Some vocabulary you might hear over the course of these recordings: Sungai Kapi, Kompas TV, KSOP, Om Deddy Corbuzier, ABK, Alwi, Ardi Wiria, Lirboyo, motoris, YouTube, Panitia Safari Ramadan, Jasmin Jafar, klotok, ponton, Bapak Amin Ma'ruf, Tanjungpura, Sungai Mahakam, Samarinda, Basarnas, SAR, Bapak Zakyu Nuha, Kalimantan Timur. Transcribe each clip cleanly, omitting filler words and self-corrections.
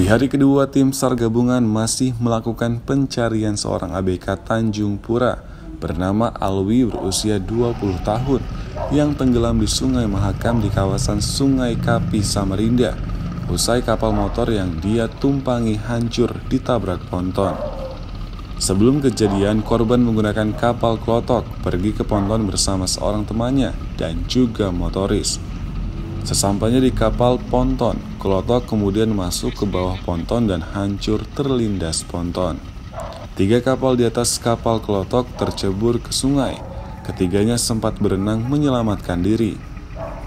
Di hari kedua, tim SAR gabungan masih melakukan pencarian seorang ABK Tanjungpura bernama Alwi berusia 20 tahun yang tenggelam di Sungai Mahakam di kawasan Sungai Kapi, Samarinda, usai kapal motor yang dia tumpangi hancur ditabrak ponton. Sebelum kejadian, korban menggunakan kapal klotok pergi ke ponton bersama seorang temannya dan juga motoris. Sesampainya di kapal ponton, klotok kemudian masuk ke bawah ponton dan hancur terlindas ponton. 3 kapal di atas kapal klotok tercebur ke sungai. Ketiganya sempat berenang menyelamatkan diri.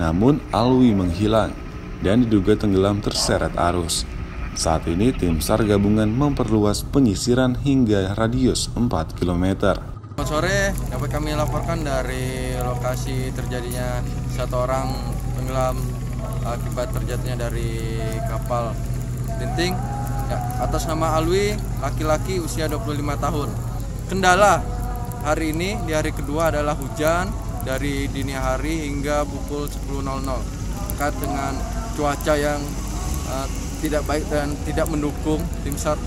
Namun Alwi menghilang dan diduga tenggelam terseret arus. Saat ini tim SAR gabungan memperluas penyisiran hingga radius 4 km. Sore dapat kami laporkan dari lokasi terjadinya satu orang tenggelam akibat terjatuhnya dari kapal genting ya, atas nama Alwi, laki-laki usia 25 tahun. Kendala hari ini di hari kedua adalah hujan dari dini hari hingga pukul 10.00 terkait dengan cuaca yang tidak baik dan tidak mendukung. Tim SAR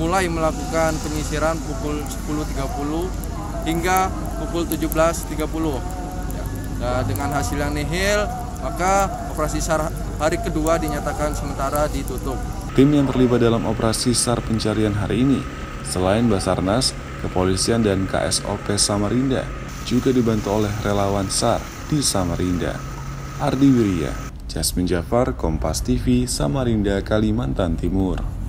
mulai melakukan penyisiran pukul 10.30 hingga pukul 17.30 ya. Nah, dengan hasil yang nihil, maka operasi SAR hari kedua dinyatakan sementara ditutup. Tim yang terlibat dalam operasi SAR pencarian hari ini, selain Basarnas, kepolisian dan KSOP Samarinda, juga dibantu oleh relawan SAR di Samarinda. Ardi Wiria, Jasmin Jafar, Kompas TV, Samarinda, Kalimantan Timur.